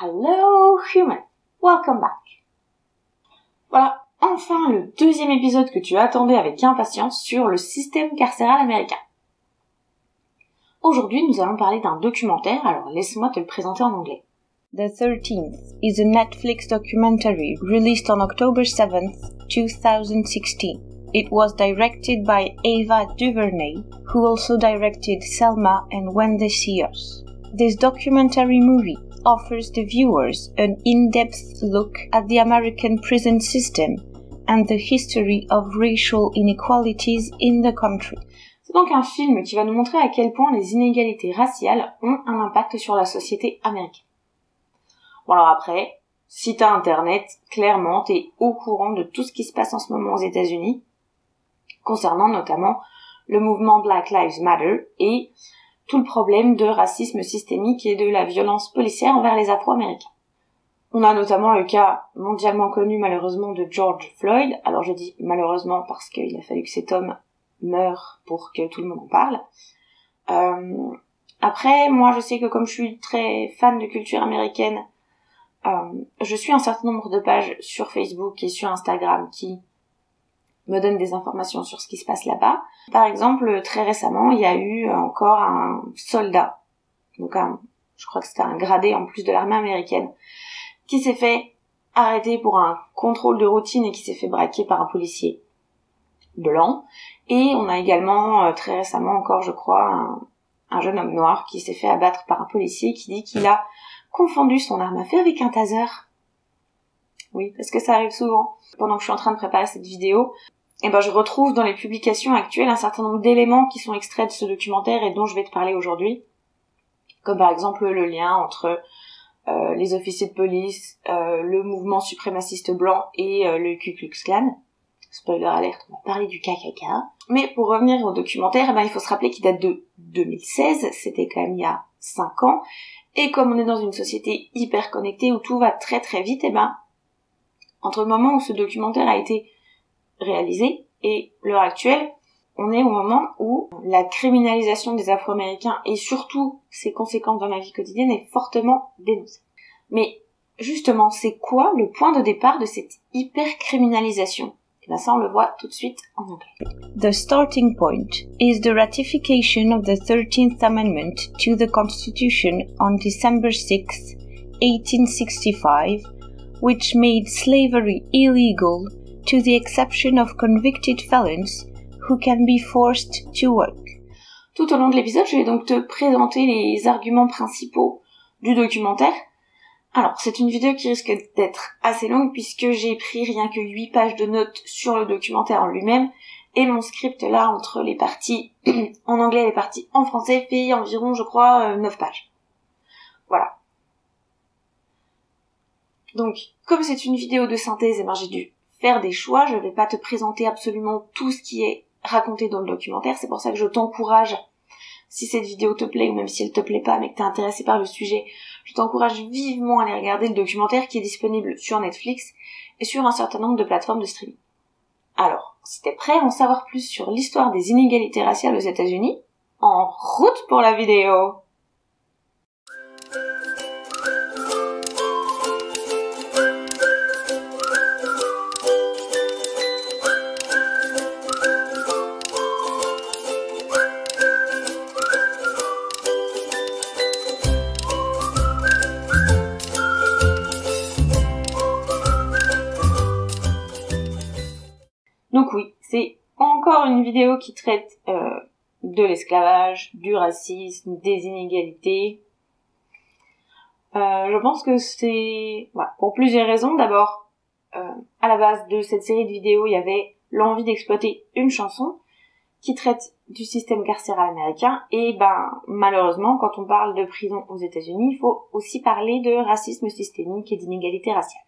Hello human, welcome back. Voilà, enfin le deuxième épisode que tu attendais avec impatience sur le système carcéral américain. Aujourd'hui, nous allons parler d'un documentaire, alors laisse-moi te le présenter en anglais. The 13th is a Netflix documentary released on October 7th, 2016. It was directed by Ava DuVernay, who also directed Selma and When They See Us. This documentary movie offers the viewers an in-depth look at the American prison system and the history of racial inequalities in the country. C'est donc un film qui va nous montrer à quel point les inégalités raciales ont un impact sur la société américaine. Bon alors après, si t'as internet, clairement t'es au courant de tout ce qui se passe en ce moment aux États-Unis, concernant notamment le mouvement Black Lives Matter et tout le problème de racisme systémique et de la violence policière envers les Afro-Américains. On a notamment le cas mondialement connu malheureusement de George Floyd, alors je dis malheureusement parce qu'il a fallu que cet homme meure pour que tout le monde en parle. Après, moi je sais que comme je suis très fan de culture américaine, je suis un certain nombre de pages sur Facebook et sur Instagram qui me donne des informations sur ce qui se passe là-bas. Par exemple, très récemment, il y a eu encore un soldat, donc je crois que c'était un gradé en plus de l'armée américaine, qui s'est fait arrêter pour un contrôle de routine et qui s'est fait braquer par un policier blanc. Et on a également, très récemment encore, je crois, un jeune homme noir qui s'est fait abattre par un policier qui dit qu'il a confondu son arme à feu avec un taser. Oui, parce que ça arrive souvent. Pendant que je suis en train de préparer cette vidéo, eh ben je retrouve dans les publications actuelles un certain nombre d'éléments qui sont extraits de ce documentaire et dont je vais te parler aujourd'hui. Comme par exemple le lien entre les officiers de police, le mouvement suprémaciste blanc et le Ku Klux Klan. Spoiler alerte, on va parler du KKK. Mais pour revenir au documentaire, eh ben il faut se rappeler qu'il date de 2016, c'était quand même il y a 5 ans. Et comme on est dans une société hyper connectée où tout va très très vite, eh ben entre le moment où ce documentaire a été réalisé et l'heure actuelle, on est au moment où la criminalisation des Afro-Américains et surtout ses conséquences dans la vie quotidienne est fortement dénoncée. Mais justement, c'est quoi le point de départ de cette hyper-criminalisation ? Et bien ça, on le voit tout de suite en anglais. The starting point is the ratification of the 13th Amendment to the Constitution on December 6, 1865, which made slavery illegal to the exception of convicted felons who can be forced to work. Tout au long de l'épisode, je vais donc te présenter les arguments principaux du documentaire. Alors, c'est une vidéo qui risque d'être assez longue puisque j'ai pris rien que 8 pages de notes sur le documentaire en lui-même et mon script là, entre les parties en anglais et les parties en français, fait environ, je crois, 9 pages. Voilà. Donc, comme c'est une vidéo de synthèse, j'ai dû faire des choix. Je ne vais pas te présenter absolument tout ce qui est raconté dans le documentaire. C'est pour ça que je t'encourage, si cette vidéo te plaît ou même si elle te plaît pas, mais que t'es intéressé par le sujet, je t'encourage vivement à aller regarder le documentaire qui est disponible sur Netflix et sur un certain nombre de plateformes de streaming. Alors, si t'es prêt à en savoir plus sur l'histoire des inégalités raciales aux États-Unis, en route pour la vidéo! Donc oui, c'est encore une vidéo qui traite de l'esclavage, du racisme, des inégalités. Je pense que c'est... Voilà, pour plusieurs raisons. D'abord, à la base de cette série de vidéos, il y avait l'envie d'exploiter une chanson qui traite du système carcéral américain. Et ben malheureusement, quand on parle de prison aux États-Unis, il faut aussi parler de racisme systémique et d'inégalités raciales.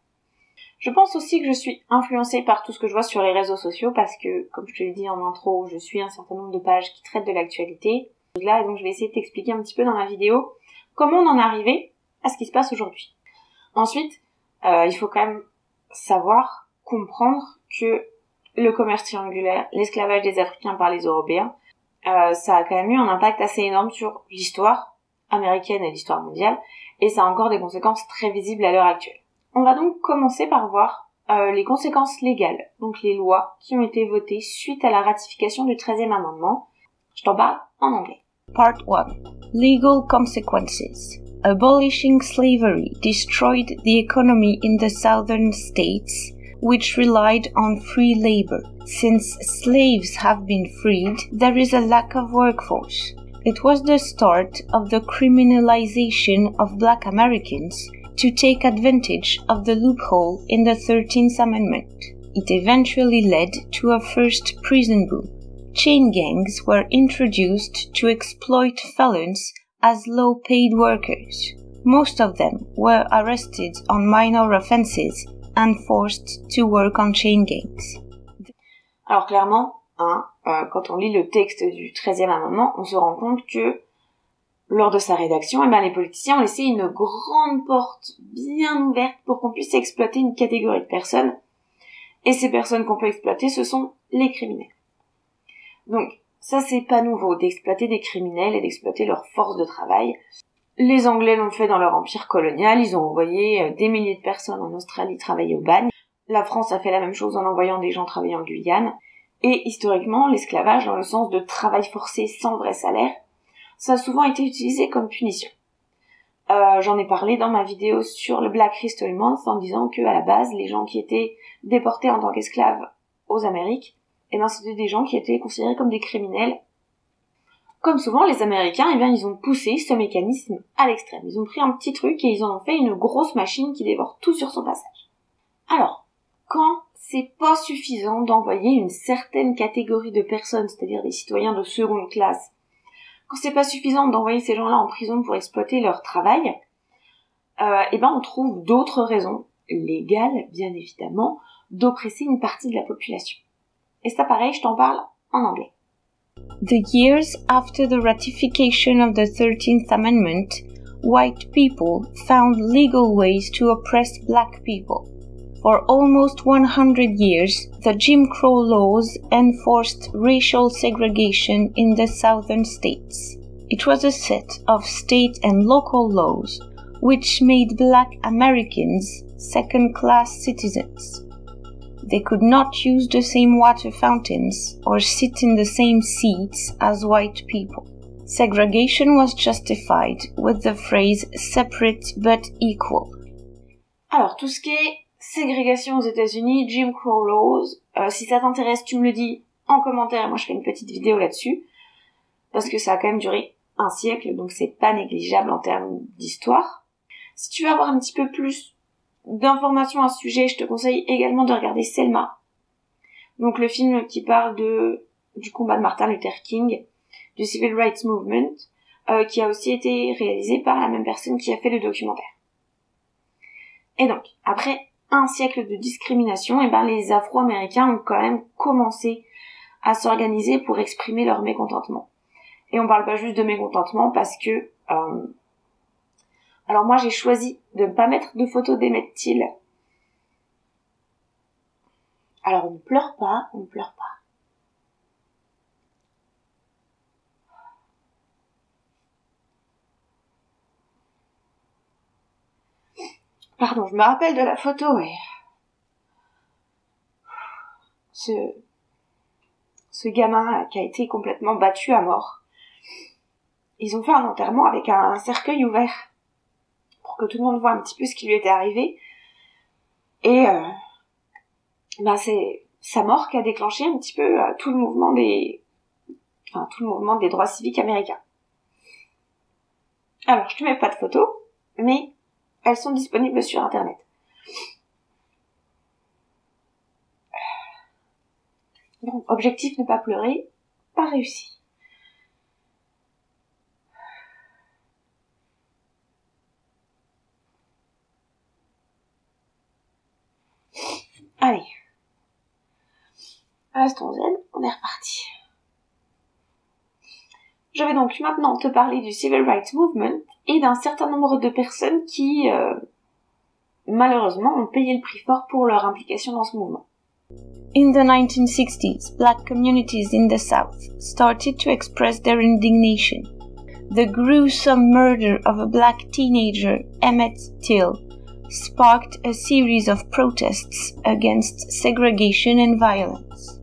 Je pense aussi que je suis influencée par tout ce que je vois sur les réseaux sociaux parce que, comme je te l'ai dit en intro, je suis un certain nombre de pages qui traitent de l'actualité. Là, et donc je vais essayer de t'expliquer un petit peu dans la vidéo comment on en est arrivé à ce qui se passe aujourd'hui. Ensuite, il faut quand même savoir, comprendre que le commerce triangulaire, l'esclavage des Africains par les Européens, ça a quand même eu un impact assez énorme sur l'histoire américaine et l'histoire mondiale. et ça a encore des conséquences très visibles à l'heure actuelle. On va donc commencer par voir les conséquences légales, donc les lois qui ont été votées suite à la ratification du 13e amendement. Je t'en parle en anglais. Part 1. Legal consequences. Abolishing slavery destroyed the economy in the southern states, which relied on free labor. Since slaves have been freed, there is a lack of workforce. It was the start of the criminalization of Black Americans to take advantage of the loophole in the 13th Amendment. It eventually led to a first prison boom. Chain gangs were introduced to exploit felons as low-paid workers. Most of them were arrested on minor offenses and forced to work on chain gangs. Alors clairement, quand on lit le texte du 13e amendement, on se rend compte que lors de sa rédaction, les politiciens ont laissé une grande porte bien ouverte pour qu'on puisse exploiter une catégorie de personnes. Et ces personnes qu'on peut exploiter, ce sont les criminels. Donc, ça, c'est pas nouveau, d'exploiter des criminels et d'exploiter leur force de travail. Les Anglais l'ont fait dans leur empire colonial, ils ont envoyé des milliers de personnes en Australie travailler au bagne. La France a fait la même chose en envoyant des gens travailler en Guyane. Et historiquement, l'esclavage, dans le sens de travail forcé sans vrai salaire, ça a souvent été utilisé comme punition. J'en ai parlé dans ma vidéo sur le Black History Month en disant que, à la base, les gens qui étaient déportés en tant qu'esclaves aux Amériques, c'était des gens qui étaient considérés comme des criminels. Comme souvent, les Américains, ils ont poussé ce mécanisme à l'extrême. Ils ont pris un petit truc et ils en ont fait une grosse machine qui dévore tout sur son passage. Alors, quand c'est pas suffisant d'envoyer une certaine catégorie de personnes, c'est-à-dire des citoyens de seconde classe, quand c'est pas suffisant d'envoyer ces gens-là en prison pour exploiter leur travail, on trouve d'autres raisons, légales bien évidemment, d'oppresser une partie de la population. Et ça, pareil, je t'en parle en anglais. The years after the ratification of the 13th Amendment, white people found legal ways to oppress black people. For almost 100 years, the Jim Crow laws enforced racial segregation in the southern states. It was a set of state and local laws which made black Americans second-class citizens. They could not use the same water fountains or sit in the same seats as white people. Segregation was justified with the phrase separate but equal. Alors, tout ce qui est ségrégation aux États-Unis, Jim Crow laws, si ça t'intéresse, tu me le dis en commentaire, moi je fais une petite vidéo là-dessus, parce que ça a quand même duré un siècle, donc c'est pas négligeable en termes d'histoire. Si tu veux avoir un petit peu plus d'informations à ce sujet, je te conseille également de regarder Selma. Donc le film qui parle du combat de Martin Luther King, du Civil Rights Movement, qui a aussi été réalisé par la même personne qui a fait le documentaire. Et donc, après un siècle de discrimination, les Afro-Américains ont quand même commencé à s'organiser pour exprimer leur mécontentement. Et on parle pas juste de mécontentement parce que... Alors moi j'ai choisi de ne pas mettre de photos d'Emmett Till. Alors on ne pleure pas, on ne pleure pas. Pardon, je me rappelle de la photo, oui. Ce gamin qui a été complètement battu à mort. Ils ont fait un enterrement avec un cercueil ouvert, que tout le monde voit un petit peu ce qui lui était arrivé. Et c'est sa mort qui a déclenché un petit peu tout le mouvement des droits civiques américains. Alors, je te mets pas de photos, mais elles sont disponibles sur Internet. Donc, objectif, ne pas pleurer, pas réussi. Allez, restons zen, on est reparti. Je vais donc maintenant te parler du Civil Rights Movement et d'un certain nombre de personnes qui, malheureusement, ont payé le prix fort pour leur implication dans ce mouvement. In the 1960s, black communities in the South started to express their indignation. The gruesome murder of a black teenager, Emmett Till, sparked a series of protests against segregation and violence.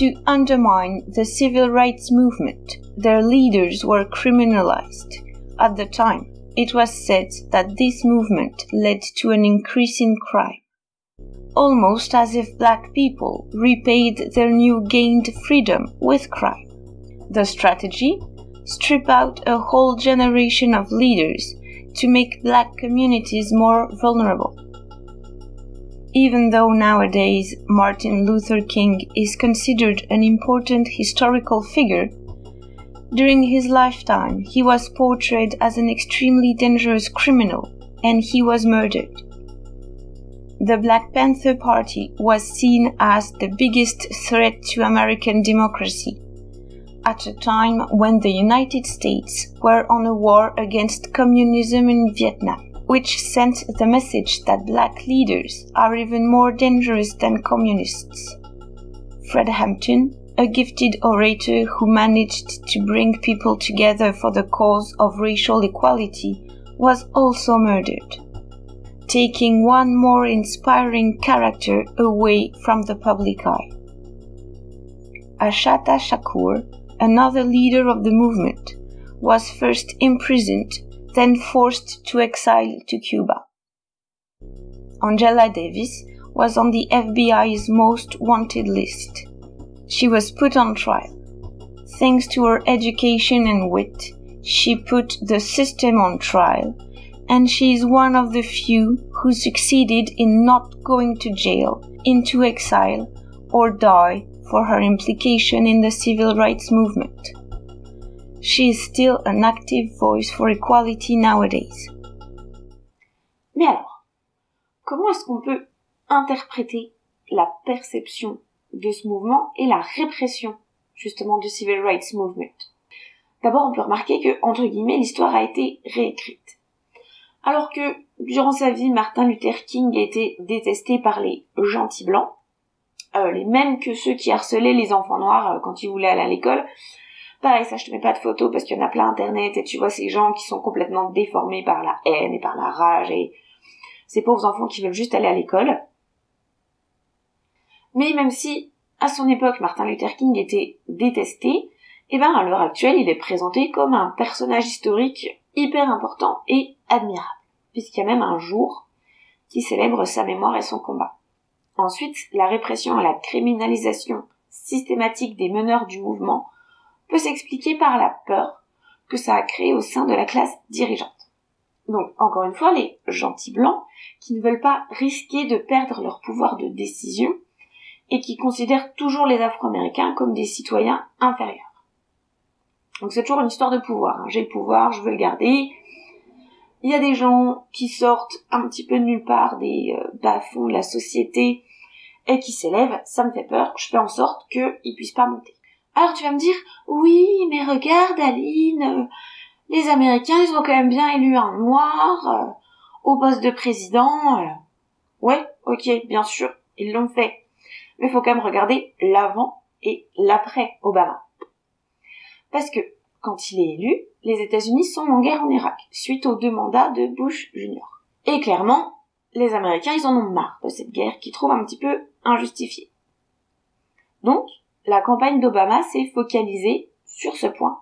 To undermine the civil rights movement, their leaders were criminalized. At the time, it was said that this movement led to an increase in crime, almost as if black people repaid their new gained freedom with crime. The strategy? Strip out a whole generation of leaders to make black communities more vulnerable. Even though nowadays Martin Luther King is considered an important historical figure, during his lifetime he was portrayed as an extremely dangerous criminal, and he was murdered. The Black Panther Party was seen as the biggest threat to American democracy, at a time when the United States were on a war against communism in Vietnam, which sent the message that black leaders are even more dangerous than communists. Fred Hampton, a gifted orator who managed to bring people together for the cause of racial equality, was also murdered, taking one more inspiring character away from the public eye. Assata Shakur, another leader of the movement, was first imprisoned, then forced to exile to Cuba. Angela Davis was on the FBI's most wanted list. She was put on trial. Thanks to her education and wit, she put the system on trial, and she is one of the few who succeeded in not going to jail, into exile, or die for her implication in the civil rights movement. She is still an active voice for equality nowadays. Mais alors, comment est-ce qu'on peut interpréter la perception de ce mouvement et la répression, justement, du civil rights movement? D'abord, on peut remarquer que, entre guillemets, l'histoire a été réécrite. Alors que, durant sa vie, Martin Luther King a été détesté par les gentils blancs, les mêmes que ceux qui harcelaient les enfants noirs quand ils voulaient aller à l'école. Pareil, ça, je te mets pas de photos parce qu'il y en a plein internet et tu vois ces gens qui sont complètement déformés par la haine et par la rage et ces pauvres enfants qui veulent juste aller à l'école. Mais même si, à son époque, Martin Luther King était détesté, eh ben, à l'heure actuelle, il est présenté comme un personnage historique hyper important et admirable, puisqu'il y a même un jour qui célèbre sa mémoire et son combat. Ensuite, la répression et la criminalisation systématique des meneurs du mouvement peut s'expliquer par la peur que ça a créée au sein de la classe dirigeante. Donc, encore une fois, les gentils blancs qui ne veulent pas risquer de perdre leur pouvoir de décision et qui considèrent toujours les Afro-Américains comme des citoyens inférieurs. Donc, c'est toujours une histoire de pouvoir, hein. J'ai le pouvoir, je veux le garder. Il y a des gens qui sortent un petit peu de nulle part des bas-fonds de la société et qui s'élèvent, ça me fait peur, je fais en sorte qu'ils puissent pas monter. Alors tu vas me dire, oui, mais regarde Aline, les Américains, ils ont quand même bien élu un noir au poste de président. Ouais, ok, bien sûr, ils l'ont fait. Mais il faut quand même regarder l'avant et l'après Obama. Parce que quand il est élu, les États-Unis sont en guerre en Irak, suite aux deux mandats de Bush Jr. Et clairement, les Américains, ils en ont marre de cette guerre qu'ils trouvent un petit peu injustifiée. Donc, la campagne d'Obama s'est focalisée sur ce point,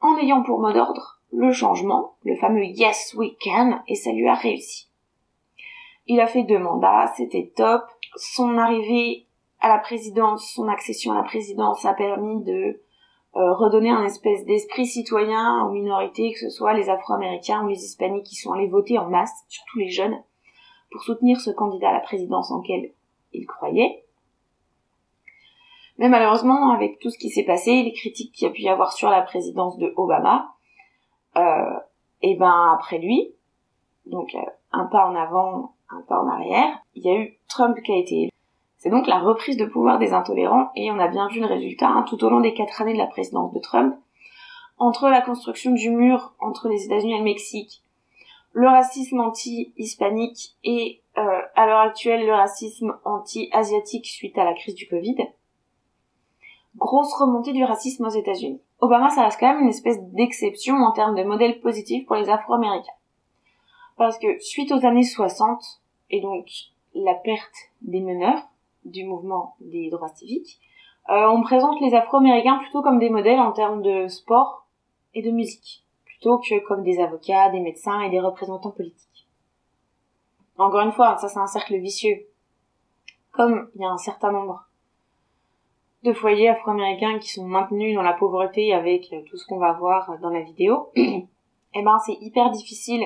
en ayant pour mot d'ordre le changement, le fameux « Yes, we can », et ça lui a réussi. Il a fait deux mandats, c'était top. Son arrivée à la présidence, son accession à la présidence a permis de redonner un espèce d'esprit citoyen aux minorités, que ce soit les Afro-Américains ou les Hispaniques qui sont allés voter en masse, surtout les jeunes, pour soutenir ce candidat à la présidence en lequel ils croyaient. Mais malheureusement, avec tout ce qui s'est passé, les critiques qu'il y a pu y avoir sur la présidence de Obama, et ben après lui, donc un pas en avant, un pas en arrière, il y a eu Trump qui a été élu. C'est donc la reprise de pouvoir des intolérants, et on a bien vu le résultat hein, tout au long des 4 années de la présidence de Trump. Entre la construction du mur entre les États-Unis et le Mexique, le racisme anti-hispanique et, à l'heure actuelle, le racisme anti-asiatique suite à la crise du Covid. Grosse remontée du racisme aux États-Unis. Obama, ça reste quand même une espèce d'exception en termes de modèle positif pour les Afro-Américains. Parce que suite aux années 60, et donc la perte des meneurs du mouvement des droits civiques, on présente les Afro-Américains plutôt comme des modèles en termes de sport et de musique, plutôt que comme des avocats, des médecins et des représentants politiques. Encore une fois, ça c'est un cercle vicieux. Comme il y a un certain nombre de foyers afro-américains qui sont maintenus dans la pauvreté avec tout ce qu'on va voir dans la vidéo, et ben c'est hyper difficile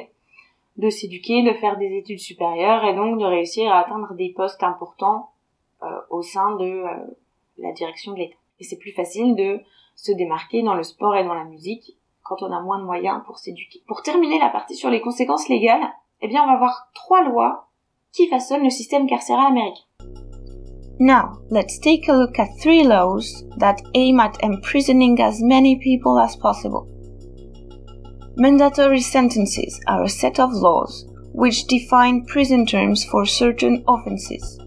de s'éduquer, de faire des études supérieures et donc de réussir à atteindre des postes importants au sein de la direction de l'État. Et c'est plus facile de se démarquer dans le sport et dans la musique quand on a moins de moyens pour s'éduquer. Pour terminer la partie sur les conséquences légales, eh bien on va voir 3 lois qui façonnent le système carcéral américain. Now, let's take a look at 3 laws that aim at imprisoning as many people as possible. Mandatory sentences are a set of laws which define prison terms for certain offenses.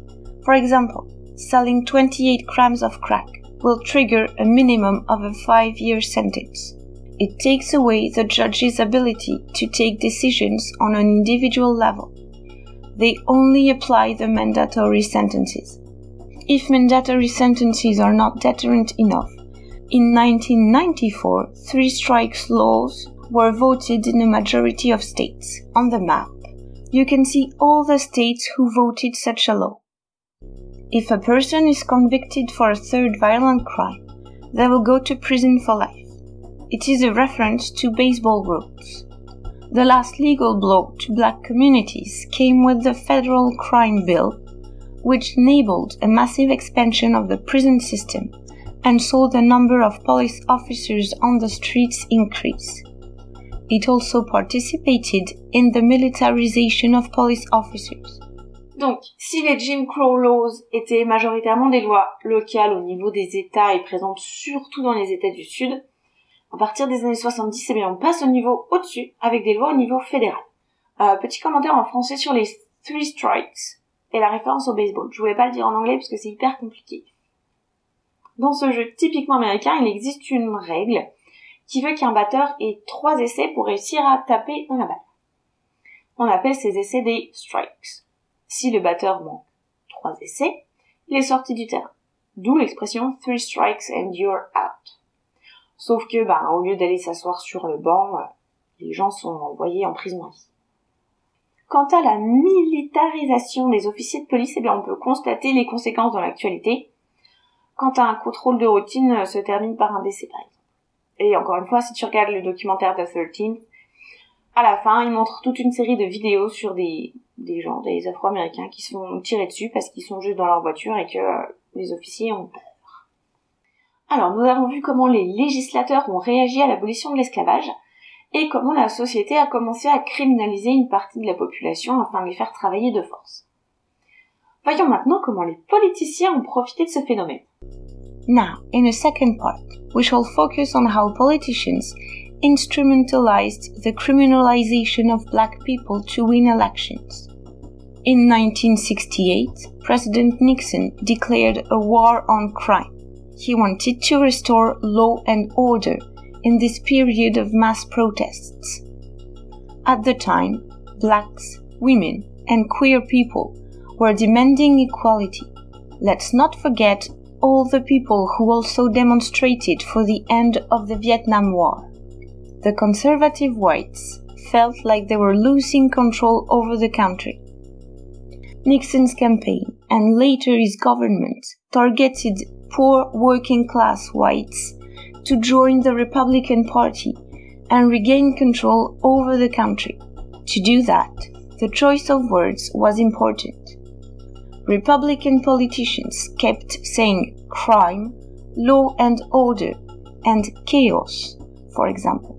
For example, selling 28 grams of crack will trigger a minimum of a 5-year sentence. It takes away the judge's ability to take decisions on an individual level. They only apply the mandatory sentences. If mandatory sentences are not deterrent enough, in 1994, 3 strikes laws were voted in a majority of states. On the map, you can see all the states who voted such a law. If a person is convicted for a 3rd violent crime, they will go to prison for life. It is a reference to baseball rules. The last legal blow to black communities came with the Federal Crime Bill, which enabled a massive expansion of the prison system and saw the number of police officers on the streets increase. It also participated in the militarization of police officers. Donc, si les Jim Crow Laws étaient majoritairement des lois locales au niveau des États et présentes surtout dans les États du Sud, à partir des années 70, eh bien, on passe au niveau au-dessus avec des lois au niveau fédéral. Petit commentaire en français sur les 3 strikes. Et la référence au baseball. Je voulais pas le dire en anglais parce que c'est hyper compliqué. Dans ce jeu typiquement américain, il existe une règle qui veut qu'un batteur ait 3 essais pour réussir à taper dans la balle. On appelle ces essais des strikes. Si le batteur manque 3 essais, il est sorti du terrain. D'où l'expression 3 strikes and you're out. Sauf que, au lieu d'aller s'asseoir sur le banc, les gens sont envoyés en prison à vie. Quant à la militarisation des officiers de police, eh bien on peut constater les conséquences dans l'actualité. Quand un contrôle de routine se termine par un décès, par exemple. Et encore une fois, si tu regardes le documentaire The 13th, à la fin, il montre toute une série de vidéos sur des gens, des Afro-Américains, qui se font tirer dessus parce qu'ils sont juste dans leur voiture et que les officiers ont peur. Alors, nous avons vu comment les législateurs ont réagi à l'abolition de l'esclavage. Et comment la société a commencé à criminaliser une partie de la population afin de les faire travailler de force. Voyons maintenant comment les politiciens ont profité de ce phénomène. Now, in a second part, we shall focus on how politicians instrumentalized the criminalization of black people to win elections. In 1968, President Nixon declared a war on crime. He wanted to restore law and order in this period of mass protests. At the time, blacks, women, and queer people were demanding equality. Let's not forget all the people who also demonstrated for the end of the Vietnam War. The conservative whites felt like they were losing control over the country. Nixon's campaign and later his government targeted poor working-class whites to join the Republican Party and regain control over the country. To do that, the choice of words was important. Republican politicians kept saying crime, law and order, and chaos, for example.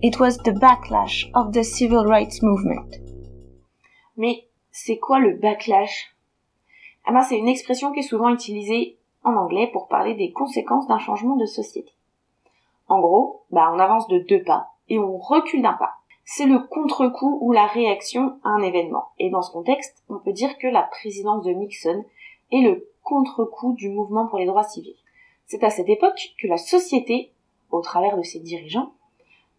It was the backlash of the civil rights movement. Mais c'est quoi le backlash? C'est une expression qui est souvent utilisée en anglais pour parler des conséquences d'un changement de société. En gros, on avance de 2 pas et on recule d'un pas. C'est le contre-coup ou la réaction à un événement. Et dans ce contexte, on peut dire que la présidence de Nixon est le contre-coup du mouvement pour les droits civils. C'est à cette époque que la société au travers de ses dirigeants,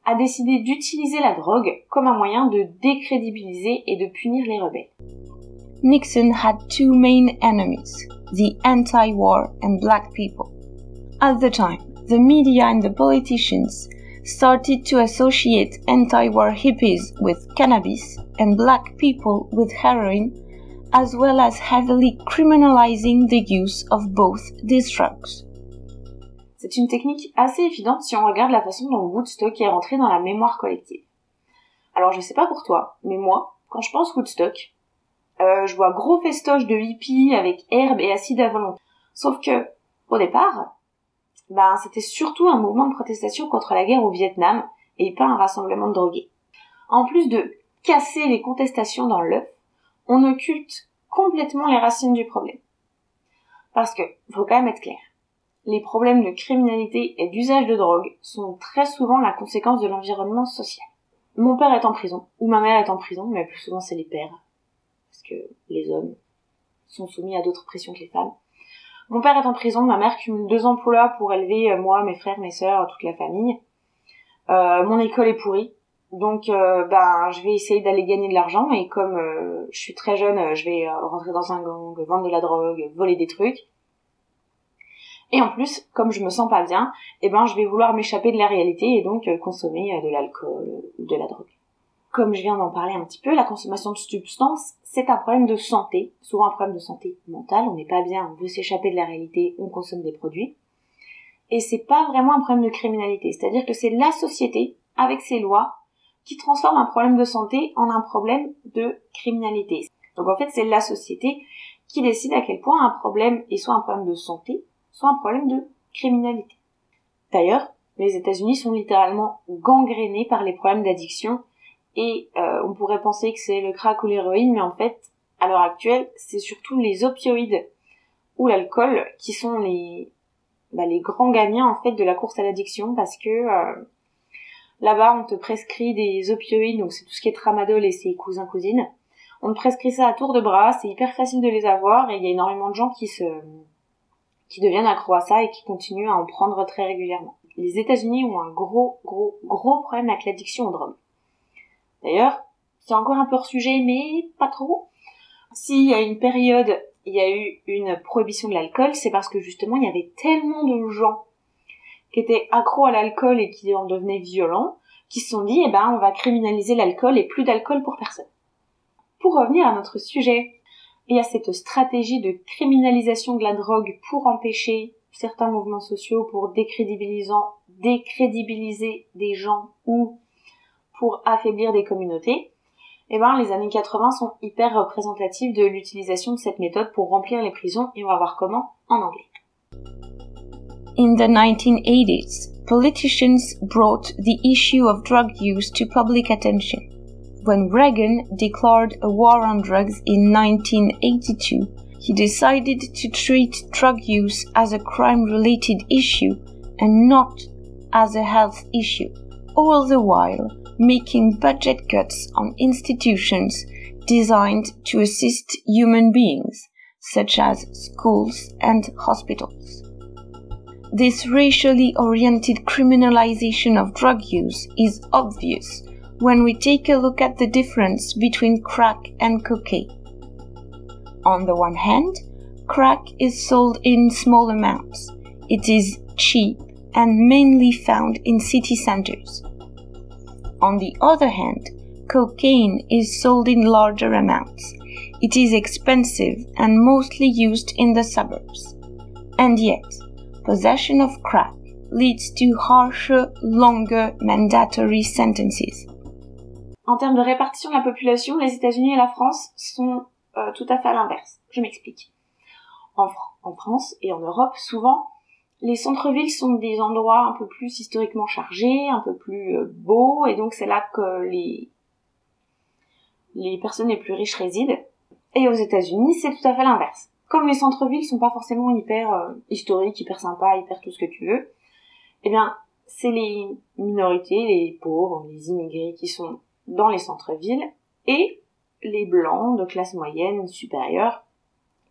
a décidé d'utiliser la drogue comme un moyen de décrédibiliser et de punir les rebelles. Nixon had two main enemies, the anti-war and black people. At the time, the media and the politicians started to associate anti-war hippies with cannabis and black people with heroin, as well as heavily criminalizing the use of both these drugs. C'est une technique assez évidente si on regarde la façon dont Woodstock est rentré dans la mémoire collective. Alors je sais pas pour toi, mais moi, quand je pense Woodstock, je vois gros festoche de hippies avec herbes et acides à volonté. Sauf que, au départ, c'était surtout un mouvement de protestation contre la guerre au Vietnam et pas un rassemblement de drogués. En plus de casser les contestations dans l'œuf, on occulte complètement les racines du problème. Parce que, faut quand même être clair, les problèmes de criminalité et d'usage de drogue sont très souvent la conséquence de l'environnement social. Mon père est en prison, ou ma mère est en prison, mais plus souvent c'est les pères, parce que les hommes sont soumis à d'autres pressions que les femmes. Mon père est en prison, ma mère cumule 2 emplois pour élever moi, mes frères, mes sœurs, toute la famille. Mon école est pourrie, donc je vais essayer d'aller gagner de l'argent, et comme je suis très jeune, je vais rentrer dans un gang, vendre de la drogue, voler des trucs. Et en plus, comme je me sens pas bien, je vais vouloir m'échapper de la réalité et donc consommer de l'alcool ou de la drogue. Comme je viens d'en parler un petit peu, la consommation de substances, c'est un problème de santé, souvent un problème de santé mentale, on n'est pas bien, on veut s'échapper de la réalité, on consomme des produits. Et c'est pas vraiment un problème de criminalité, c'est-à-dire que c'est la société, avec ses lois, qui transforme un problème de santé en un problème de criminalité. Donc en fait, c'est la société qui décide à quel point un problème est soit un problème de santé, soit un problème de criminalité. D'ailleurs, les États-Unis sont littéralement gangrénés par les problèmes d'addiction et on pourrait penser que c'est le crack ou l'héroïne, mais en fait, à l'heure actuelle, c'est surtout les opioïdes ou l'alcool qui sont les grands gagnants en fait de la course à l'addiction parce que là-bas, on te prescrit des opioïdes, donc c'est tout ce qui est tramadol et ses cousins-cousines. On te prescrit ça à tour de bras, c'est hyper facile de les avoir et il y a énormément de gens qui deviennent accros à ça et qui continuent à en prendre très régulièrement. Les États-Unis ont un gros problème avec l'addiction aux drogues. D'ailleurs, c'est encore un peu hors sujet, mais pas trop. S'il y a une période, il y a eu une prohibition de l'alcool, c'est parce que justement, il y avait tellement de gens qui étaient accros à l'alcool et qui en devenaient violents, qui se sont dit, on va criminaliser l'alcool et plus d'alcool pour personne. Pour revenir à notre sujet, il y a cette stratégie de criminalisation de la drogue pour empêcher certains mouvements sociaux, pour décrédibiliser des gens ou pour affaiblir des communautés. Les années 80 sont hyper représentatives de l'utilisation de cette méthode pour remplir les prisons et on va voir comment en anglais. In the 1980s, politicians brought the issue of drug use to public attention. When Reagan declared a war on drugs in 1982, he decided to treat drug use as a crime-related issue and not as a health issue, all the while making budget cuts on institutions designed to assist human beings, such as schools and hospitals. This racially oriented criminalization of drug use is obvious when we take a look at the difference between crack and cocaine. On the one hand, crack is sold in small amounts. It is cheap and mainly found in city centers. On the other hand, cocaine is sold in larger amounts. It is expensive and mostly used in the suburbs. And yet, possession of crack leads to harsher, longer mandatory sentences. En termes de répartition de la population, les États-Unis et la France sont tout à fait à l'inverse. Je m'explique. En France et en Europe, souvent, les centres-villes sont des endroits un peu plus historiquement chargés, un peu plus beaux, et donc c'est là que les personnes les plus riches résident. Et aux États-Unis, c'est tout à fait l'inverse. Comme les centres-villes sont pas forcément hyper historiques, hyper sympas, hyper tout ce que tu veux, c'est les minorités, les pauvres, les immigrés qui sont dans les centres-villes, et les blancs de classe moyenne supérieure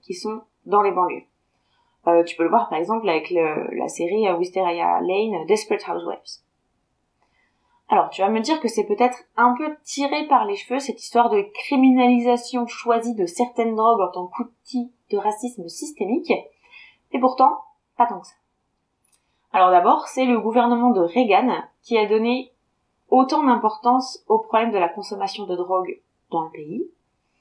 qui sont dans les banlieues. Tu peux le voir par exemple avec la série Wisteria Lane, Desperate Housewives. Alors, tu vas me dire que c'est peut-être un peu tiré par les cheveux cette histoire de criminalisation choisie de certaines drogues en tant qu'outil de racisme systémique, et pourtant, pas tant que ça. Alors d'abord, c'est le gouvernement de Reagan qui a donné autant d'importance au problème de la consommation de drogue dans le pays.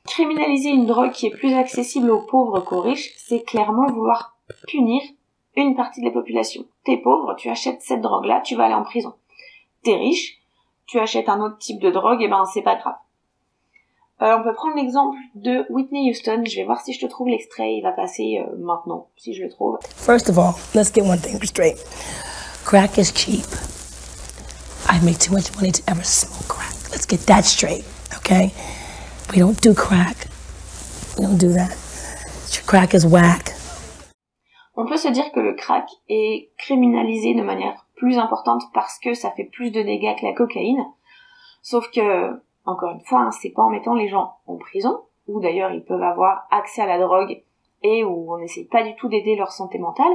Criminaliser une drogue qui est plus accessible aux pauvres qu'aux riches, c'est clairement vouloir punir une partie de la population. T'es pauvre, tu achètes cette drogue-là, tu vas aller en prison. T'es riche, tu achètes un autre type de drogue, et ben c'est pas grave. On peut prendre l'exemple de Whitney Houston. Je vais voir si je te trouve l'extrait, il va passer maintenant, si je le trouve. First of all, let's get one thing straight. Crack is cheap. I make too much money to ever smoke crack. Let's get that straight, okay? We don't do crack. We don't do that. Crack is whack. On peut se dire que le crack est criminalisé de manière plus importante parce que ça fait plus de dégâts que la cocaïne. Sauf que, encore une fois, c'est pas en mettant les gens en prison, où d'ailleurs ils peuvent avoir accès à la drogue et où on n'essaie pas du tout d'aider leur santé mentale.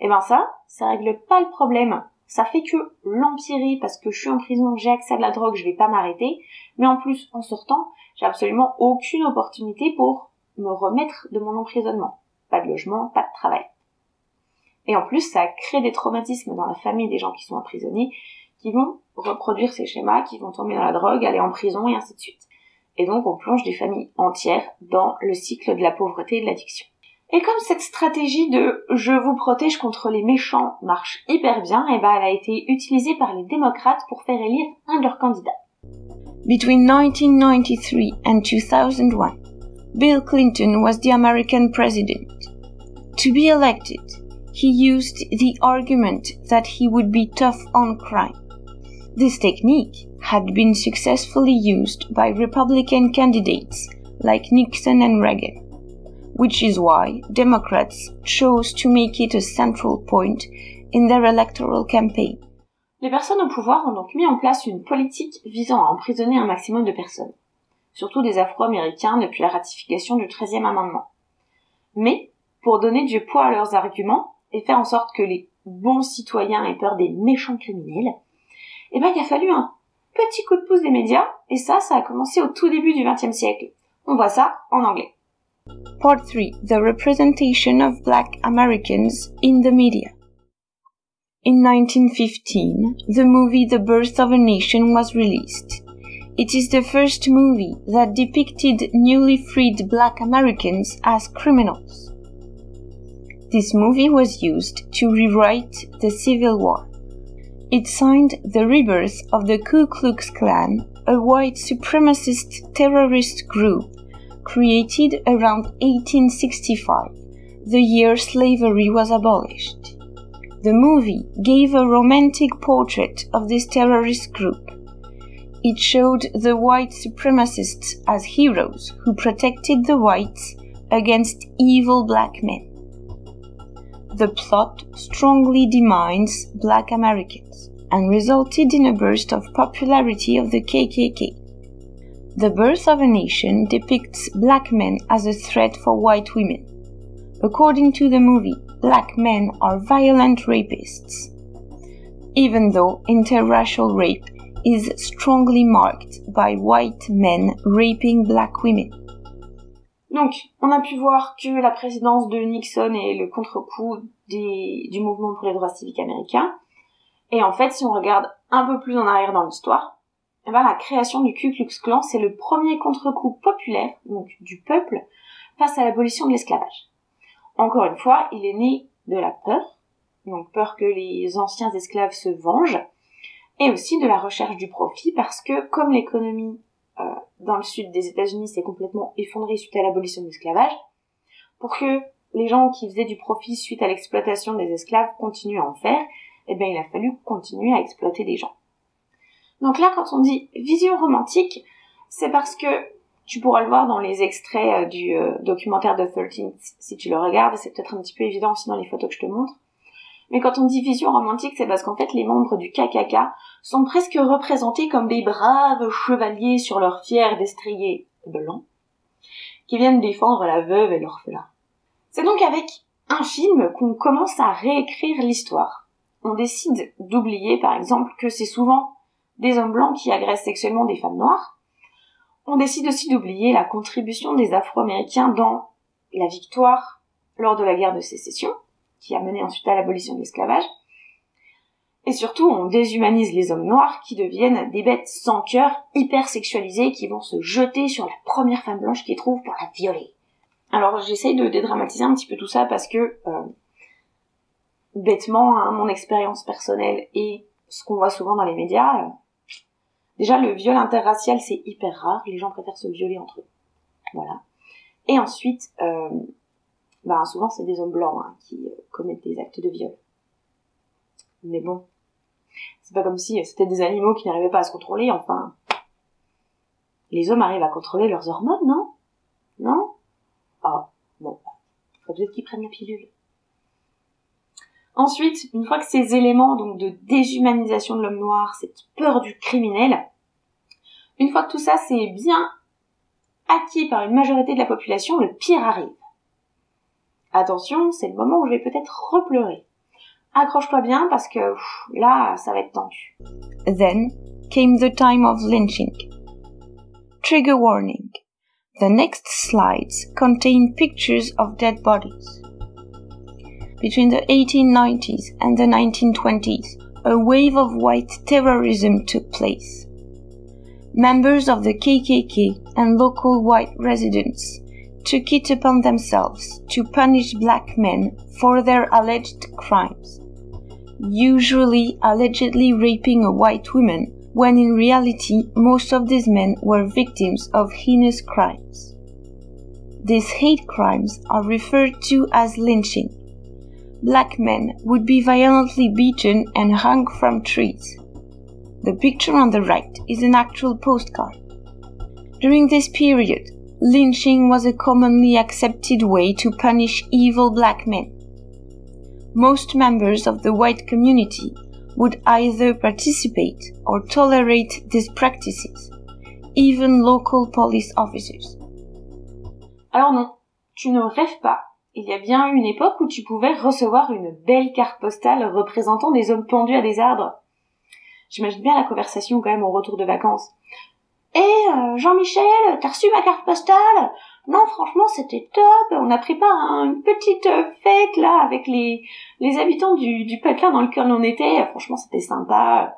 Et ben ça règle pas le problème. Ça fait que l'empirer parce que je suis en prison, j'ai accès à de la drogue, je vais pas m'arrêter. Mais en plus, en sortant, j'ai absolument aucune opportunité pour me remettre de mon emprisonnement. Pas de logement, pas de travail. Et en plus, ça crée des traumatismes dans la famille des gens qui sont emprisonnés, qui vont reproduire ces schémas, qui vont tomber dans la drogue, aller en prison, et ainsi de suite. Et donc, on plonge des familles entières dans le cycle de la pauvreté et de l'addiction. Et comme cette stratégie de « je vous protège contre les méchants » marche hyper bien, et ben elle a été utilisée par les démocrates pour faire élire un de leurs candidats. Between 1993 and 2001, Bill Clinton was the American president. To be elected, he used the argument that he would be tough on crime. This technique had been successfully used by Republican candidates like Nixon and Reagan, which is why Democrats chose to make it a central point in their electoral campaign. Les personnes au pouvoir ont donc mis en place une politique visant à emprisonner un maximum de personnes, surtout des Afro-Américains depuis la ratification du 13e amendement. Mais, pour donner du poids à leurs arguments, et faire en sorte que les bons citoyens aient peur des méchants criminels, eh ben, il a fallu un petit coup de pouce des médias, et ça a commencé au tout début du XXe siècle. On voit ça en anglais. Part 3. The representation of black Americans in the media. In 1915, the movie The Birth of a Nation was released. It is the first movie that depicted newly freed black Americans as criminals. This movie was used to rewrite the Civil War. It signed the rebirth of the Ku Klux Klan, a white supremacist terrorist group created around 1865, the year slavery was abolished. The movie gave a romantic portrait of this terrorist group. It showed the white supremacists as heroes who protected the whites against evil black men. The plot strongly demeans black Americans and resulted in a burst of popularity of the KKK. The Birth of a Nation depicts black men as a threat for white women. According to the movie, black men are violent rapists, even though interracial rape is strongly marked by white men raping black women. Donc, on a pu voir que la présidence de Nixon est le contre-coup du mouvement pour les droits civiques américains. Et en fait, si on regarde un peu plus en arrière dans l'histoire, eh ben, la création du Ku Klux Klan, c'est le premier contre-coup populaire, donc du peuple, face à l'abolition de l'esclavage. Encore une fois, il est né de la peur, donc peur que les anciens esclaves se vengent, et aussi de la recherche du profit, parce que comme l'économie dans le sud des États-Unis s'est complètement effondrée suite à l'abolition de l'esclavage, pour que les gens qui faisaient du profit suite à l'exploitation des esclaves continuent à en faire, eh bien, il a fallu continuer à exploiter des gens. Donc là, quand on dit vision romantique, c'est parce que tu pourras le voir dans les extraits du documentaire The 13th, si tu le regardes, c'est peut-être un petit peu évident aussi dans les photos que je te montre. Mais quand on dit vision romantique, c'est parce qu'en fait, les membres du KKK sont presque représentés comme des braves chevaliers sur leur fier destrier blanc, qui viennent défendre la veuve et l'orphelin. C'est donc avec un film qu'on commence à réécrire l'histoire. On décide d'oublier, par exemple, que c'est souvent des hommes blancs qui agressent sexuellement des femmes noires. On décide aussi d'oublier la contribution des Afro-Américains dans la victoire lors de la guerre de sécession, qui a mené ensuite à l'abolition de l'esclavage. Et surtout, on déshumanise les hommes noirs qui deviennent des bêtes sans cœur, hyper sexualisées, qui vont se jeter sur la première femme blanche qu'ils trouvent pour la violer. Alors, j'essaye de dédramatiser un petit peu tout ça parce que, bêtement, hein, mon expérience personnelle et ce qu'on voit souvent dans les médias, déjà, le viol interracial, c'est hyper rare. Les gens préfèrent se violer entre eux. Voilà. Et ensuite, souvent, c'est des hommes blancs qui commettent des actes de viol. Mais bon, c'est pas comme si c'était des animaux qui n'arrivaient pas à se contrôler, enfin. Les hommes arrivent à contrôler leurs hormones, non? Non? Ah, bon, faut peut-être qu'ils prennent la pilule. Ensuite, une fois que ces éléments donc de déshumanisation de l'homme noir, cette peur du criminel, une fois que tout ça c'est bien acquis par une majorité de la population, le pire arrive. Attention, c'est le moment où je vais peut-être repleurer. Accroche-toi bien parce que là, ça va être tendu. Then came the time of lynching. Trigger warning. The next slides contain pictures of dead bodies. Between the 1890s and the 1920s, a wave of white terrorism took place. Members of the KKK and local white residents took it upon themselves to punish black men for their alleged crimes, usually allegedly raping a white woman, when in reality most of these men were victims of heinous crimes. These hate crimes are referred to as lynching. Black men would be violently beaten and hung from trees. The picture on the right is an actual postcard. During this period, lynching was a commonly accepted way to punish evil black men. Most members of the white community would either participate or tolerate these practices, even local police officers. Alors non, tu ne rêves pas. Il y a bien eu une époque où tu pouvais recevoir une belle carte postale représentant des hommes pendus à des arbres. J'imagine bien la conversation quand même au retour de vacances. Eh, Jean-Michel, t'as reçu ma carte postale? Non, franchement, c'était top. On a préparé une petite fête, là, avec les habitants du patelin dans lequel on était. Franchement, c'était sympa.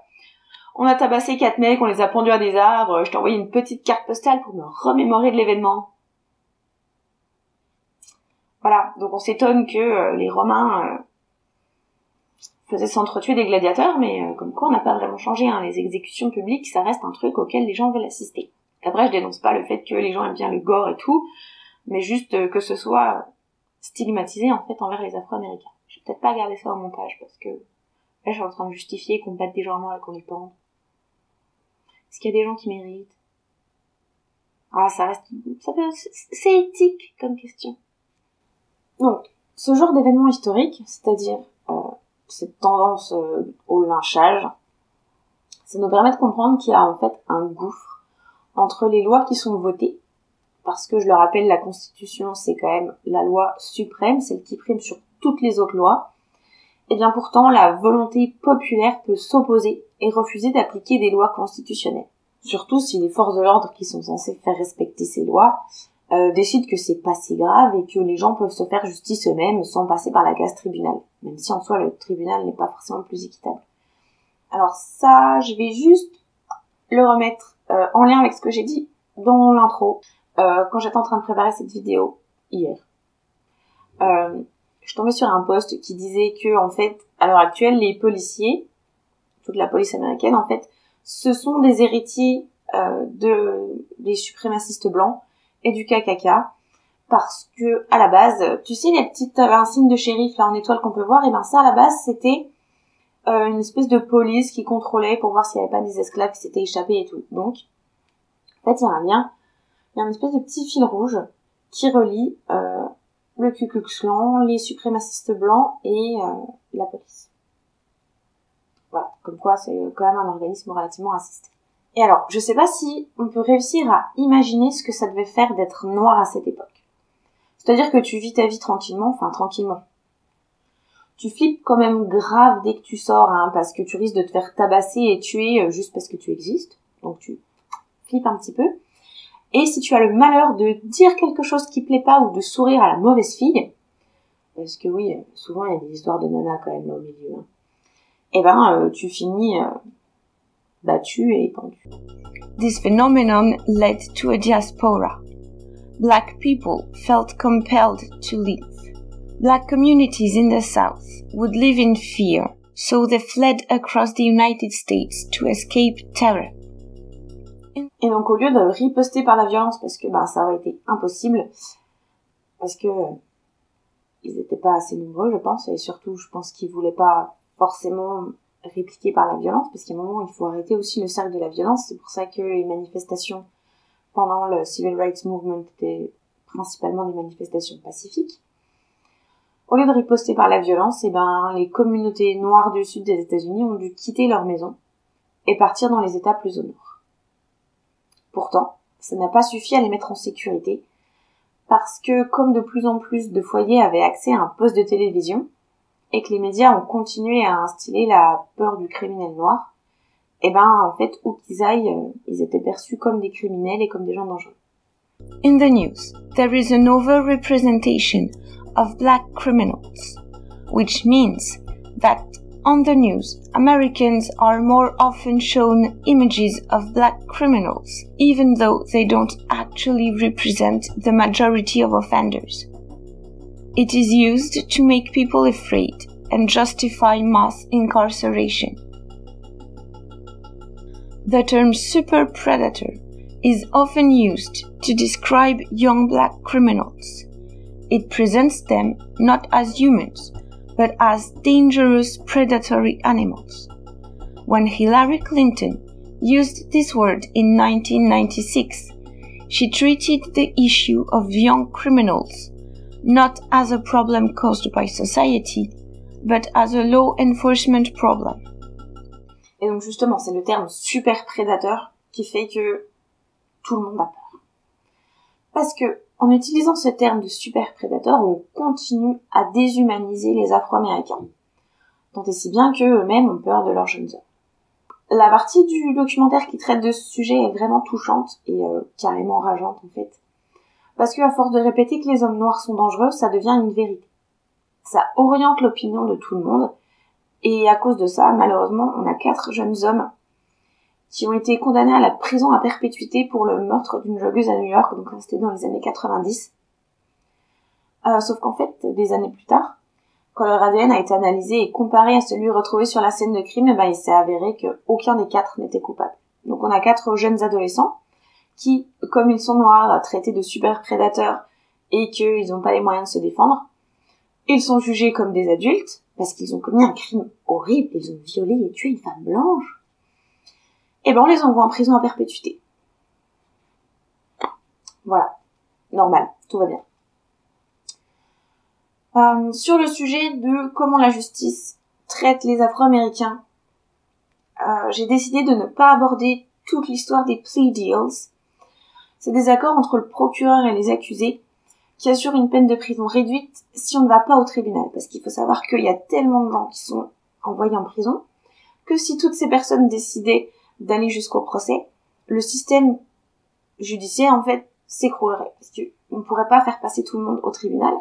On a tabassé 4 mecs, on les a pendus à des arbres. Je t'ai envoyé une petite carte postale pour me remémorer de l'événement. Voilà. Donc, on s'étonne que les Romains faisaient s'entretuer des gladiateurs, mais comme quoi on n'a pas vraiment changé. Les exécutions publiques, ça reste un truc auquel les gens veulent assister. Après, je dénonce pas le fait que les gens aiment bien le gore et tout, mais juste que ce soit stigmatisé en fait envers les Afro-Américains. Je vais peut-être pas garder ça au montage, parce que là, je suis en train de justifier qu'on batte des gens à mort et qu'on les pende. Est-ce qu'il y a des gens qui méritent? Ah, ça reste... c'est éthique comme question. Donc, ce genre d'événement historique, c'est-à-dire... cette tendance au lynchage, ça nous permet de comprendre qu'il y a en fait un gouffre entre les lois qui sont votées, parce que je le rappelle, la Constitution c'est quand même la loi suprême, celle qui prime sur toutes les autres lois, et bien pourtant la volonté populaire peut s'opposer et refuser d'appliquer des lois constitutionnelles. Surtout si les forces de l'ordre qui sont censées faire respecter ces lois décide que c'est pas si grave et que les gens peuvent se faire justice eux-mêmes sans passer par la case tribunal, même si en soi le tribunal n'est pas forcément plus équitable. Alors ça, je vais juste le remettre en lien avec ce que j'ai dit dans l'intro, quand j'étais en train de préparer cette vidéo hier. Je tombais sur un post qui disait que en fait, à l'heure actuelle, les policiers, toute la police américaine en fait, ce sont des héritiers des suprémacistes blancs et du KKK, parce que, à la base, tu sais, les petites insignes de shérif, là, en étoile qu'on peut voir, et ben ça, à la base, c'était une espèce de police qui contrôlait pour voir s'il n'y avait pas des esclaves qui s'étaient échappés et tout. Donc, en fait, il y a un lien, il y a une espèce de petit fil rouge qui relie le Ku Klux Klan, les suprémacistes blancs et la police. Voilà, comme quoi, c'est quand même un organisme relativement raciste. Et alors, je sais pas si on peut réussir à imaginer ce que ça devait faire d'être noir à cette époque. C'est-à-dire que tu vis ta vie tranquillement, tu flippes quand même grave dès que tu sors, hein, parce que tu risques de te faire tabasser et tuer juste parce que tu existes. Donc tu flippes un petit peu. Et si tu as le malheur de dire quelque chose qui plaît pas ou de sourire à la mauvaise fille, parce que oui, souvent il y a des histoires de nana quand même là au milieu, hein, eh ben tu finis battu et pendu. This phenomenon led to a diaspora. Black people felt compelled to leave. Black communities in the South would live in fear, so they fled across the United States to escape terror. Et donc au lieu de riposter par la violence, parce que ben, ça aurait été impossible, parce que ils n'étaient pas assez nombreux je pense, et surtout je pense qu'ils voulaient pas forcément répliquer par la violence, parce qu'à un moment il faut arrêter aussi le cercle de la violence, c'est pour ça que les manifestations pendant le Civil Rights Movement étaient principalement des manifestations pacifiques. Au lieu de riposter par la violence, eh ben, les communautés noires du sud des États-Unis ont dû quitter leur maison et partir dans les États plus au nord. Pourtant, ça n'a pas suffi à les mettre en sécurité, parce que comme de plus en plus de foyers avaient accès à un poste de télévision, et que les médias ont continué à instiller la peur du criminel noir, eh ben, en fait, où qu'ils aillent, ils étaient perçus comme des criminels et comme des gens dangereux. In the news, there is an overrepresentation of black criminals, which means that on the news, Americans are more often shown images of black criminals, even though they don't actually represent the majority of offenders. It is used to make people afraid and justify mass incarceration. The term super predator is often used to describe young black criminals. It presents them not as humans, but as dangerous predatory animals. When Hillary Clinton used this word in 1996, she treated the issue of young criminals not as a problem caused by society, but as a law enforcement problem. Et donc justement, c'est le terme super prédateur qui fait que tout le monde a peur. Parce que en utilisant ce terme de super prédateur, on continue à déshumaniser les Afro-Américains. Tant et si bien qu'eux-mêmes ont peur de leurs jeunes hommes. La partie du documentaire qui traite de ce sujet est vraiment touchante et carrément rageante en fait. Parce qu'à force de répéter que les hommes noirs sont dangereux, ça devient une vérité. Ça oriente l'opinion de tout le monde. Et à cause de ça, malheureusement, on a 4 jeunes hommes qui ont été condamnés à la prison à perpétuité pour le meurtre d'une joggeuse à New York, donc c'était dans les années 90. Sauf qu'en fait, des années plus tard, quand leur ADN a été analysé et comparé à celui retrouvé sur la scène de crime, eh ben, il s'est avéré qu'aucun des 4 n'était coupable. Donc on a 4 jeunes adolescents qui, comme ils sont noirs, traités de super prédateurs et qu'ils n'ont pas les moyens de se défendre, ils sont jugés comme des adultes parce qu'ils ont commis un crime horrible, ils ont violé et tué une femme blanche. Et ben on les envoie en prison à perpétuité. Voilà. Normal. Tout va bien. Sur le sujet de comment la justice traite les Afro-Américains, j'ai décidé de ne pas aborder toute l'histoire des plea deals. C'est des accords entre le procureur et les accusés qui assurent une peine de prison réduite si on ne va pas au tribunal. Parce qu'il faut savoir qu'il y a tellement de gens qui sont envoyés en prison que si toutes ces personnes décidaient d'aller jusqu'au procès, le système judiciaire, en fait, s'écroulerait. Parce qu'on ne pourrait pas faire passer tout le monde au tribunal.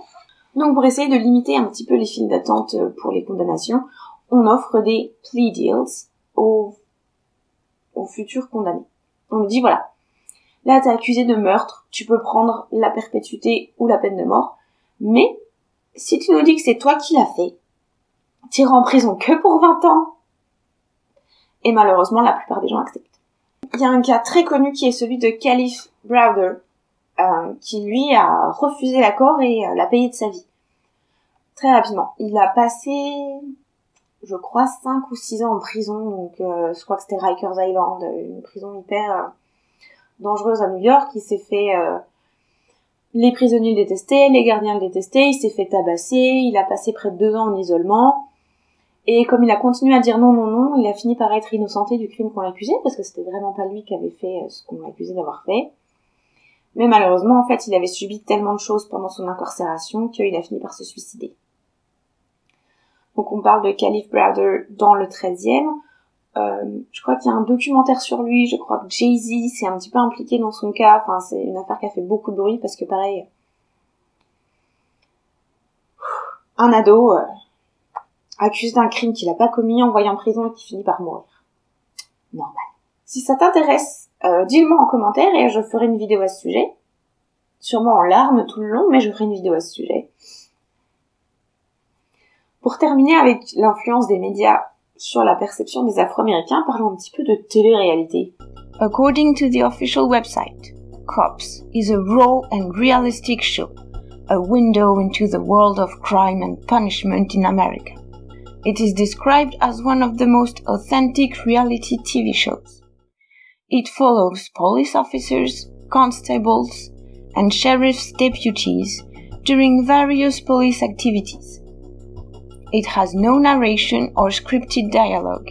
Donc, pour essayer de limiter un petit peu les files d'attente pour les condamnations, on offre des plea deals aux futurs condamnés. On lui dit, voilà, là, t'es accusé de meurtre, tu peux prendre la perpétuité ou la peine de mort, mais si tu nous dis que c'est toi qui l'as fait, t'iras en prison que pour 20 ans. Et malheureusement, la plupart des gens acceptent. Il y a un cas très connu qui est celui de Khalif Browder, qui lui a refusé l'accord et l'a payé de sa vie. Très rapidement. Il a passé, je crois, 5 ou 6 ans en prison, donc je crois que c'était Rikers Island, une prison hyper dangereuse à New York. Il s'est fait... les prisonniers le détestaient, les gardiens le détestaient, il s'est fait tabasser, il a passé près de 2 ans en isolement. Et comme il a continué à dire non, non, non, il a fini par être innocenté du crime qu'on l'accusait, parce que c'était vraiment pas lui qui avait fait ce qu'on l'accusait d'avoir fait. Mais malheureusement, en fait, il avait subi tellement de choses pendant son incarcération qu'il a fini par se suicider. Donc on parle de Khalif Browder dans le 13e. Je crois qu'il y a un documentaire sur lui, je crois que Jay-Z s'est un petit peu impliqué dans son cas. Enfin, c'est une affaire qui a fait beaucoup de bruit parce que pareil, un ado accusé d'un crime qu'il n'a pas commis, envoyé en prison et qui finit par mourir. Normal. Si ça t'intéresse, dis-le-moi en commentaire et je ferai une vidéo à ce sujet. Sûrement en larmes tout le long, mais je ferai une vidéo à ce sujet. Pour terminer avec l'influence des médias sur la perception des Afro-Américains, parlons un petit peu de télé-réalité. According to the official website, COPS is a raw and realistic show, a window into the world of crime and punishment in America. It is described as one of the most authentic reality TV shows. It follows police officers, constables, and sheriff's deputies during various police activities. It has no narration or scripted dialogue,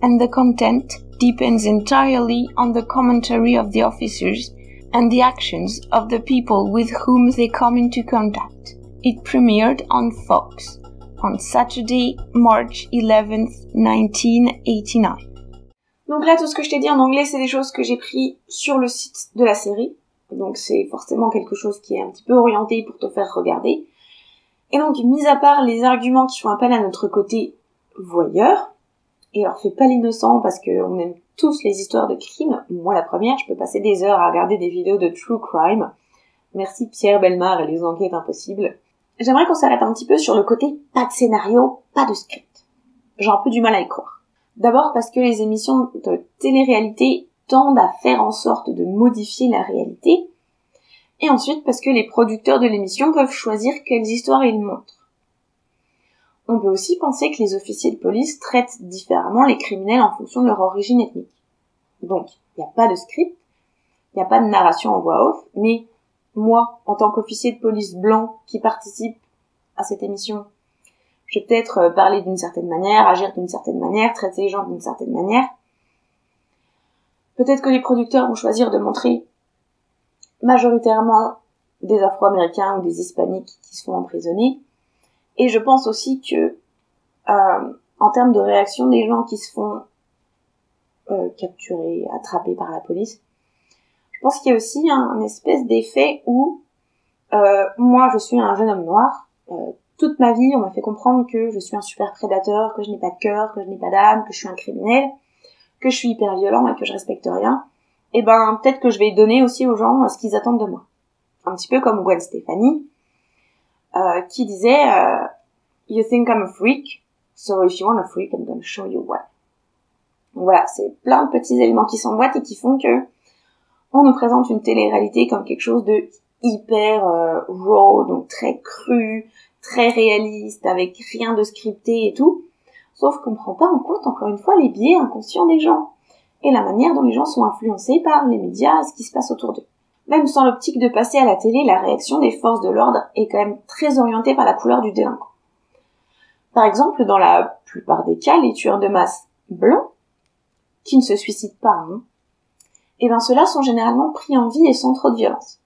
and the content depends entirely on the commentary of the officers and the actions of the people with whom they come into contact. It premiered on Fox on Saturday, March 11th, 1989. Donc là, tout ce que je t'ai dit en anglais, c'est des choses que j'ai pris sur le site de la série. Donc c'est forcément quelque chose qui est un petit peu orienté pour te faire regarder. Et donc, mis à part les arguments qui font appel à notre côté voyeur, et alors fais pas l'innocent parce qu'on aime tous les histoires de crimes, moi la première, je peux passer des heures à regarder des vidéos de true crime. Merci Pierre Bellemare et les enquêtes impossibles. J'aimerais qu'on s'arrête un petit peu sur le côté pas de scénario, pas de script. J'ai un peu du mal à y croire. D'abord parce que les émissions de télé-réalité tendent à faire en sorte de modifier la réalité. Et ensuite, parce que les producteurs de l'émission peuvent choisir quelles histoires ils montrent. On peut aussi penser que les officiers de police traitent différemment les criminels en fonction de leur origine ethnique. Donc, il n'y a pas de script, il n'y a pas de narration en voix off, mais moi, en tant qu'officier de police blanc qui participe à cette émission, je vais peut-être parler d'une certaine manière, agir d'une certaine manière, traiter les gens d'une certaine manière. Peut-être que les producteurs vont choisir de montrer majoritairement des Afro-Américains ou des Hispaniques qui se font emprisonner. Et je pense aussi que, en termes de réaction des gens qui se font capturer, attrapés par la police, je pense qu'il y a aussi un espèce d'effet où moi, je suis un jeune homme noir. Toute ma vie, on m'a fait comprendre que je suis un super prédateur, que je n'ai pas de cœur, que je n'ai pas d'âme, que je suis un criminel, que je suis hyper violent et que je respecte rien. Et ben peut-être que je vais donner aussi aux gens ce qu'ils attendent de moi. Un petit peu comme Gwen Stefani, qui disait « You think I'm a freak, so if you want a freak, I'm gonna show you what ». Donc voilà, c'est plein de petits éléments qui s'emboîtent et qui font que on nous présente une télé-réalité comme quelque chose de hyper raw, donc très cru, très réaliste, avec rien de scripté et tout. Sauf qu'on ne prend pas en compte, encore une fois, les biais inconscients des gens. Et la manière dont les gens sont influencés par les médias, ce qui se passe autour d'eux. Même sans l'optique de passer à la télé, la réaction des forces de l'ordre est quand même très orientée par la couleur du délinquant. Par exemple, dans la plupart des cas, les tueurs de masse blancs, qui ne se suicident pas, et bien ceux-là sont généralement pris en vie et sans trop de violence.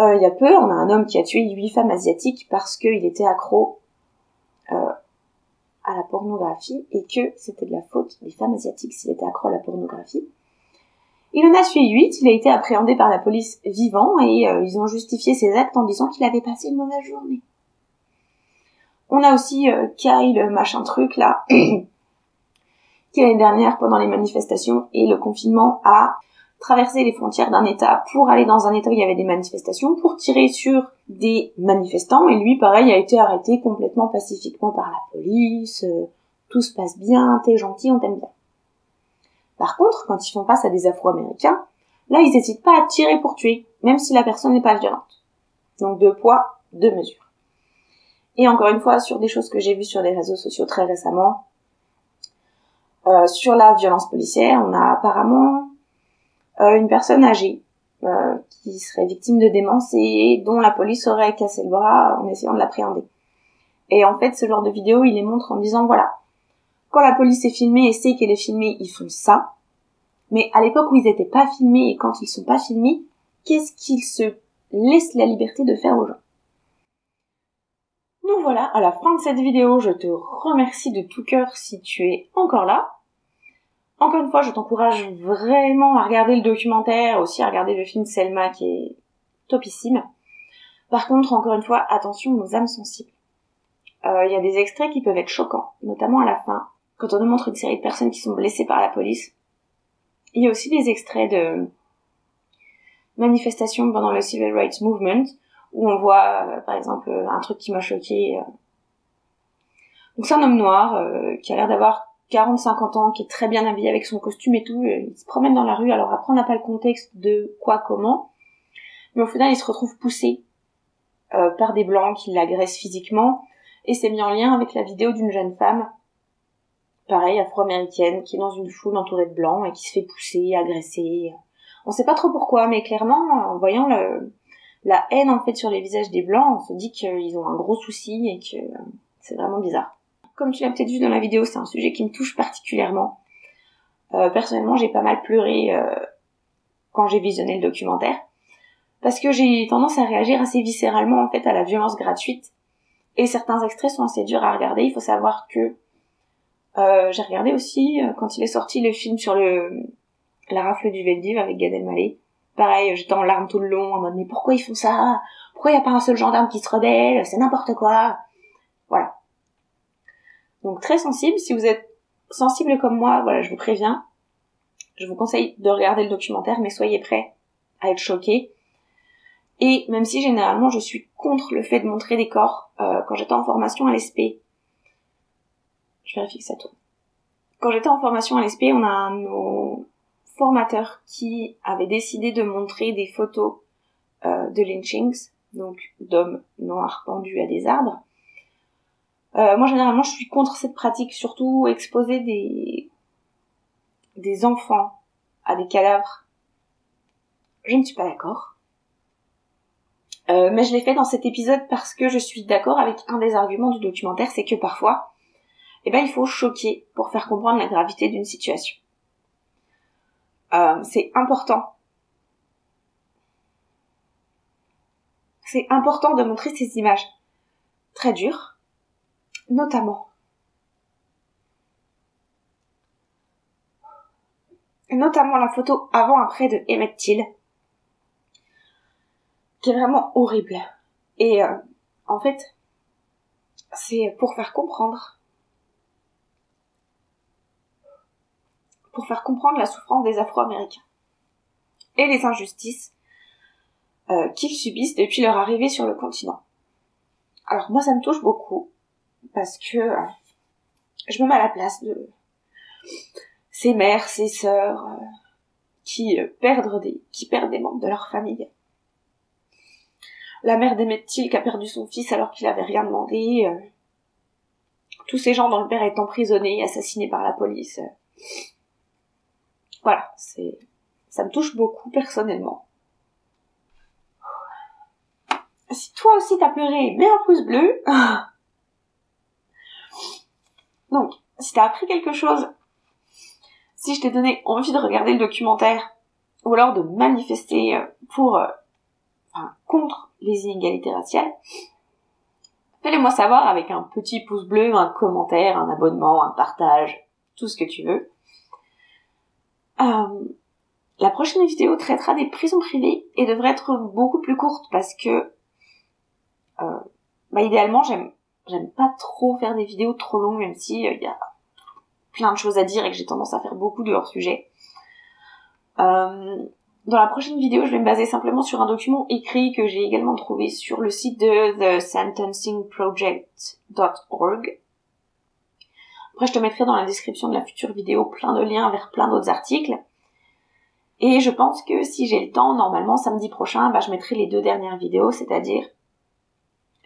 Il y a peu, on a un homme qui a tué 8 femmes asiatiques parce qu'il était accro à la pornographie et que c'était de la faute des femmes asiatiques s'il était accro à la pornographie. Il en a tué 8, il a été appréhendé par la police vivant et ils ont justifié ses actes en disant qu'il avait passé une mauvaise journée. On a aussi Kyle, machin truc là, qui l'année dernière pendant les manifestations et le confinement a traversé les frontières d'un état pour aller dans un état où il y avait des manifestations pour tirer sur des manifestants et lui pareil a été arrêté complètement pacifiquement par la police, tout se passe bien, t'es gentil, on t'aime bien. Par contre, quand ils font face à des Afro-Américains, là ils n'hésitent pas à tirer pour tuer, même si la personne n'est pas violente. Donc 2 poids, 2 mesures. Et encore une fois, sur des choses que j'ai vues sur les réseaux sociaux très récemment, sur la violence policière, on a apparemment une personne âgée qui serait victime de démence et dont la police aurait cassé le bras en essayant de l'appréhender. Et en fait, ce genre de vidéo, il les montre en disant, voilà, quand la police est filmée et sait qu'elle est filmée, ils font ça. Mais à l'époque où ils n'étaient pas filmés et quand ils sont pas filmés, qu'est-ce qu'ils se laissent la liberté de faire aux gens ? Nous voilà à la fin de cette vidéo, je te remercie de tout cœur si tu es encore là. Encore une fois, je t'encourage vraiment à regarder le documentaire, aussi à regarder le film Selma qui est topissime. Par contre, encore une fois, attention aux âmes sensibles. Il y a des extraits qui peuvent être choquants, notamment à la fin, quand on nous montre une série de personnes qui sont blessées par la police. Il y a aussi des extraits de manifestations pendant le Civil Rights Movement, où on voit, par exemple, un truc qui m'a choqué. Donc c'est un homme noir qui a l'air d'avoir 40-50 ans, qui est très bien habillé avec son costume et tout, il se promène dans la rue, alors après on n'a pas le contexte de quoi, comment, mais au final il se retrouve poussé par des blancs qui l'agressent physiquement, et c'est mis en lien avec la vidéo d'une jeune femme, pareil, afro-américaine, qui est dans une foule entourée de blancs, et qui se fait pousser, agresser. On sait pas trop pourquoi, mais clairement, en voyant la haine en fait sur les visages des blancs, on se dit qu'ils ont un gros souci et que c'est vraiment bizarre. Comme tu l'as peut-être vu dans la vidéo, c'est un sujet qui me touche particulièrement. Personnellement, j'ai pas mal pleuré quand j'ai visionné le documentaire, parce que j'ai tendance à réagir assez viscéralement en fait à la violence gratuite, et certains extraits sont assez durs à regarder. Il faut savoir que j'ai regardé aussi quand il est sorti le film sur la rafle du Vél d'Hiv avec Gad Elmaleh. Pareil, j'étais en larmes tout le long, en mode, mais pourquoi ils font ça? Pourquoi il n'y a pas un seul gendarme qui se rebelle? C'est n'importe quoi. Voilà. Donc, très sensible. Si vous êtes sensible comme moi, voilà, je vous préviens. Je vous conseille de regarder le documentaire, mais soyez prêts à être choqués. Et même si, généralement, je suis contre le fait de montrer des corps, quand j'étais en formation à l'ESP. Je vérifie que ça tourne. Quand j'étais en formation à l'ESP, on a nos formateurs qui avaient décidé de montrer des photos de lynchings, donc d'hommes noirs pendus à des arbres. Moi, généralement, je suis contre cette pratique, surtout exposer des enfants à des cadavres. Je ne suis pas d'accord. Mais je l'ai fait dans cet épisode parce que je suis d'accord avec un des arguments du documentaire, c'est que parfois, eh ben, il faut choquer pour faire comprendre la gravité d'une situation. C'est important. C'est important de montrer ces images très dures, notamment la photo avant-après de Emmett Till, qui est vraiment horrible. Et en fait, c'est pour faire comprendre la souffrance des Afro-Américains et les injustices qu'ils subissent depuis leur arrivée sur le continent. Alors moi, ça me touche beaucoup parce que je me mets à la place de ces mères, ces sœurs qui perdent des membres de leur famille. La mère d'Emmett Till qui a perdu son fils alors qu'il n'avait rien demandé. Tous ces gens dont le père est emprisonné et assassiné par la police. Voilà, ça me touche beaucoup personnellement. Si toi aussi t'as pleuré, mets un pouce bleu. Donc, si t'as appris quelque chose, si je t'ai donné envie de regarder le documentaire, ou alors de manifester contre les inégalités raciales, fais-le moi savoir avec un petit pouce bleu, un commentaire, un abonnement, un partage, tout ce que tu veux. La prochaine vidéo traitera des prisons privées et devrait être beaucoup plus courte parce que idéalement j'aime pas trop faire des vidéos trop longues, même si y a plein de choses à dire et que j'ai tendance à faire beaucoup de hors-sujet. Dans la prochaine vidéo, je vais me baser simplement sur un document écrit que j'ai également trouvé sur le site de thesentencingproject.org. Après, je te mettrai dans la description de la future vidéo plein de liens vers plein d'autres articles. Et je pense que si j'ai le temps, normalement samedi prochain, je mettrai les deux dernières vidéos, c'est-à-dire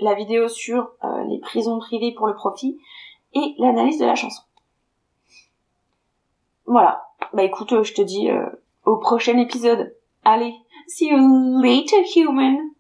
la vidéo sur les prisons privées pour le profit et l'analyse de la chanson. Voilà. Écoute, je te dis au prochain épisode. Allez, see you later, human!